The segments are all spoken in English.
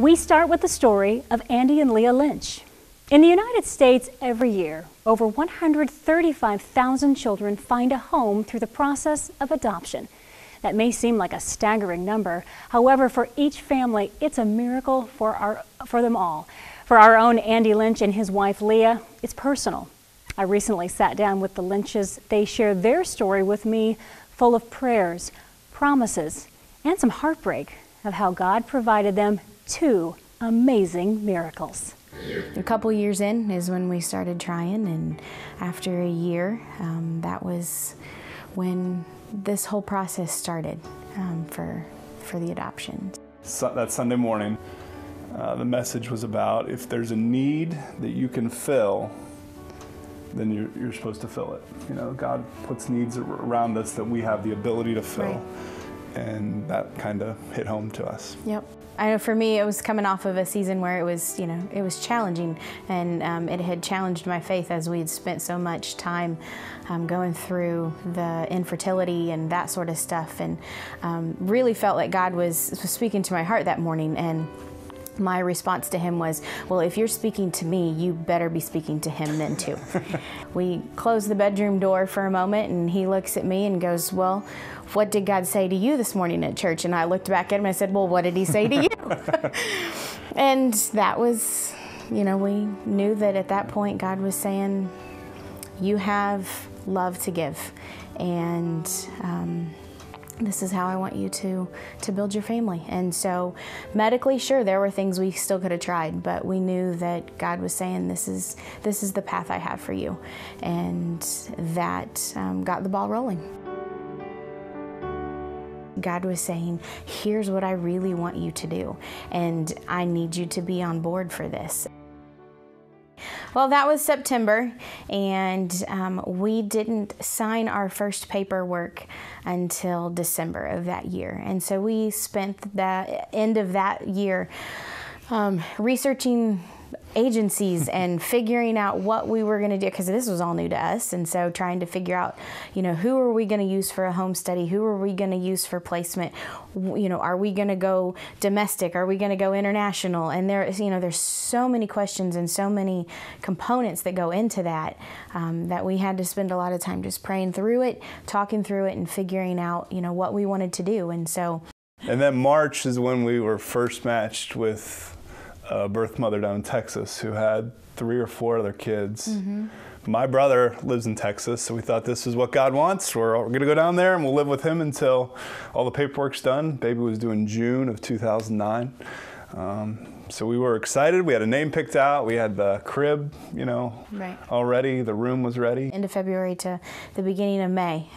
We start with the story of Andy and Leah Lynch. In the United States, every year, over 135,000 children find a home through the process of adoption. That may seem like a staggering number. However, for each family, it's a miracle for them all. For our own Andy Lynch and his wife Leah, it's personal. I recently sat down with the Lynches. They shared their story with me, full of prayers, promises, and some heartbreak of how God provided them two amazing miracles. A couple years in is when we started trying, and after a year, that was when this whole process started for the adoption. So that Sunday morning, the message was about if there's a need that you can fill, then you're supposed to fill it. You know, God puts needs around us that we have the ability to fill. Right. And that kind of hit home to us. Yep. I know for me, it was coming off of a season where it was, you know, it was challenging, and it had challenged my faith as we had spent so much time going through the infertility and that sort of stuff, and really felt like God was speaking to my heart that morning. And my response to him was, well, if you're speaking to me, you better be speaking to him then too. We close the bedroom door for a moment, and he looks at me and goes, well, what did God say to you this morning at church? And I looked back at him and I said, well, what did he say to you? And that was, you know, we knew that at that point God was saying, you have love to give, and this is how I want you to build your family. And so medically, sure, there were things we still could have tried, but we knew that God was saying, this is the path I have for you. And that got the ball rolling. God was saying, here's what I really want you to do, and I need you to be on board for this. Well, that was September, and we didn't sign our first paperwork until December of that year. And so we spent the end of that year researching agencies and figuring out what we were going to do, because this was all new to us. And so trying to figure out, you know, who are we going to use for a home study? Who are we going to use for placement? You know, are we going to go domestic? Are we going to go international? And there's so many questions and so many components that go into that, that we had to spend a lot of time just praying through it, talking through it, and figuring out, you know, what we wanted to do. And so. And then March is when we were first matched with a birth mother down in Texas who had 3 or 4 other kids. Mm-hmm. My brother lives in Texas, so we thought this is what God wants. We're going to go down there and we'll live with him until all the paperwork's done. Baby was due in June of 2009. So we were excited. We had a name picked out. We had the crib, you know, right, already. The room was ready. End of February to the beginning of May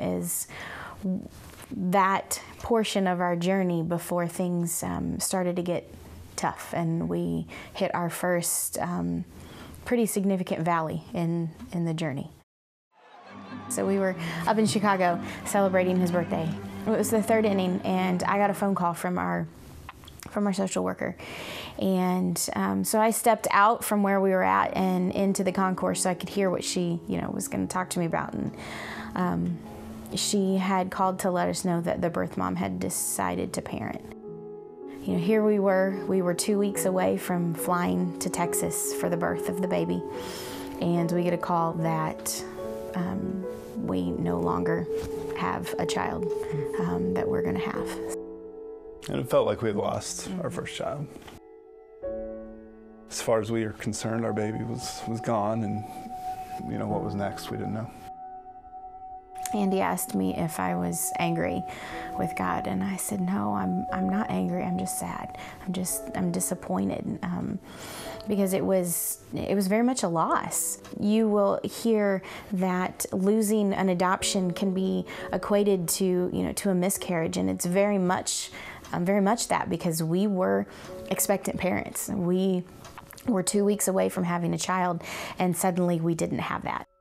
is that portion of our journey before things started to get tough, and we hit our first pretty significant valley in the journey. So we were up in Chicago celebrating his birthday. It was the third inning, and I got a phone call from our social worker. And so I stepped out from where we were at and into the concourse so I could hear what she, you know, was going to talk to me about. And she had called to let us know that the birth mom had decided to parent. You know, here we were 2 weeks away from flying to Texas for the birth of the baby, and we get a call that we no longer have a child that we're going to have. And it felt like we had lost our first child. As far as we are concerned, our baby was gone, and, you know, what was next, we didn't know. Andy asked me if I was angry with God, and I said, no, I'm not angry, I'm just sad. I'm disappointed, because it was very much a loss. You will hear that losing an adoption can be equated to, you know, to a miscarriage, and it's very much that, because we were expectant parents. We were 2 weeks away from having a child, and suddenly we didn't have that.